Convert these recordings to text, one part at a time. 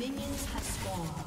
Minions have spawned.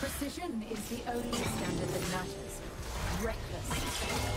Precision is the only standard that matters. Reckless.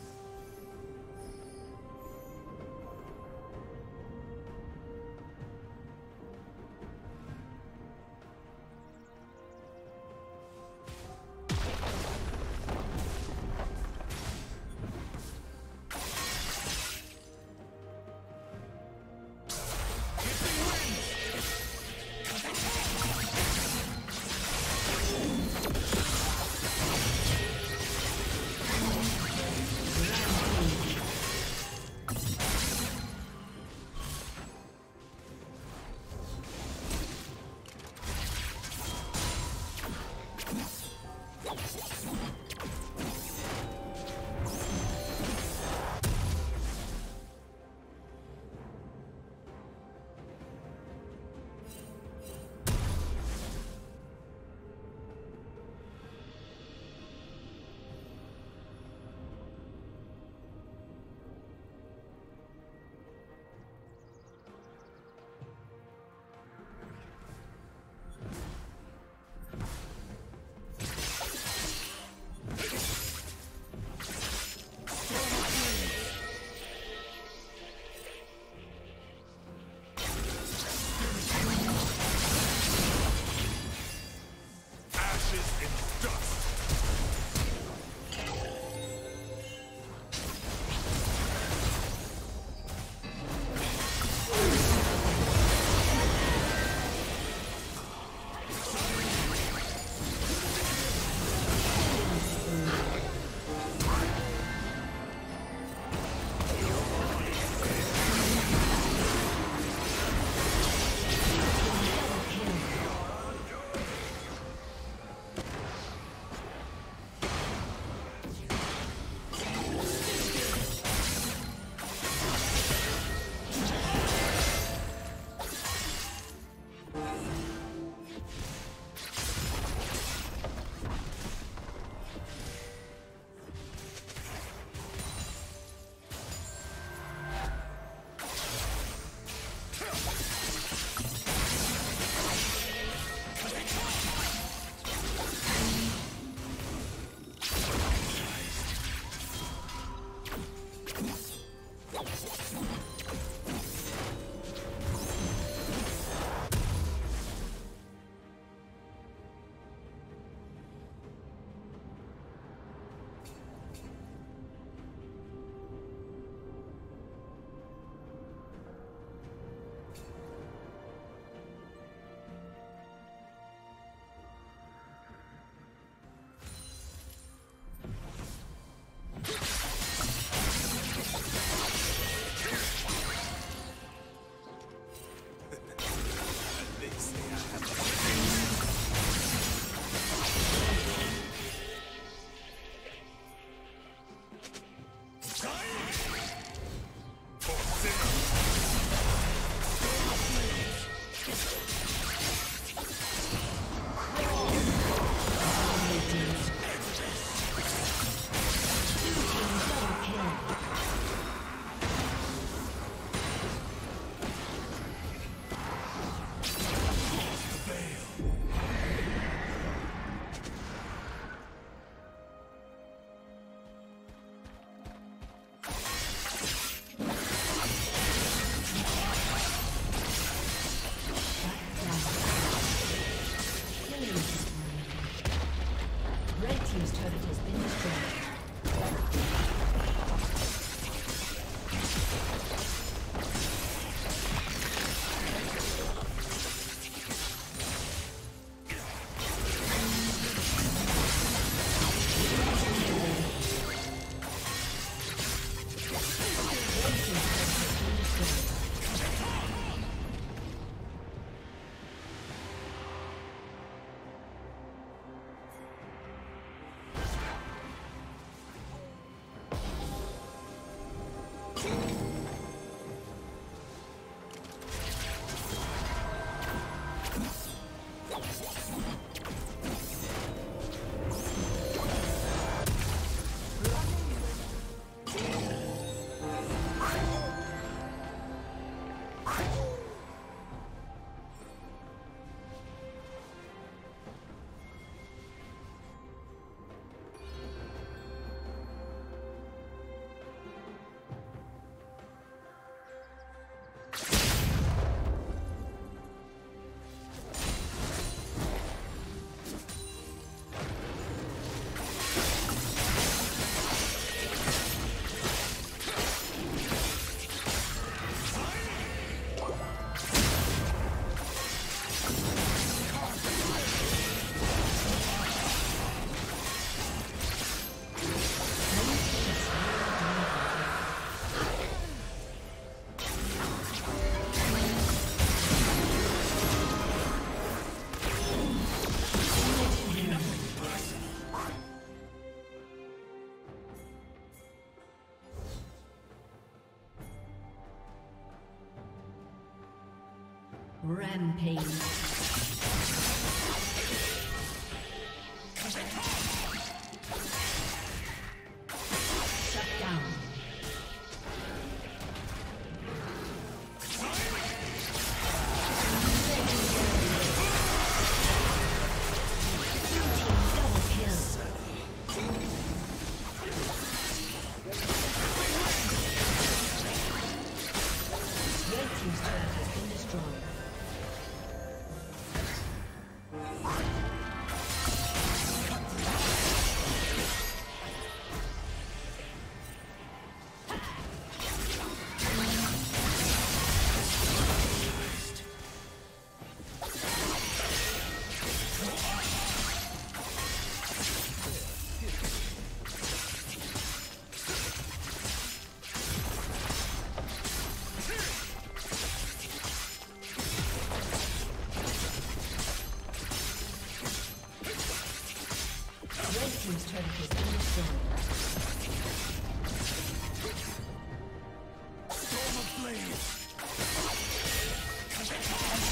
Rampage.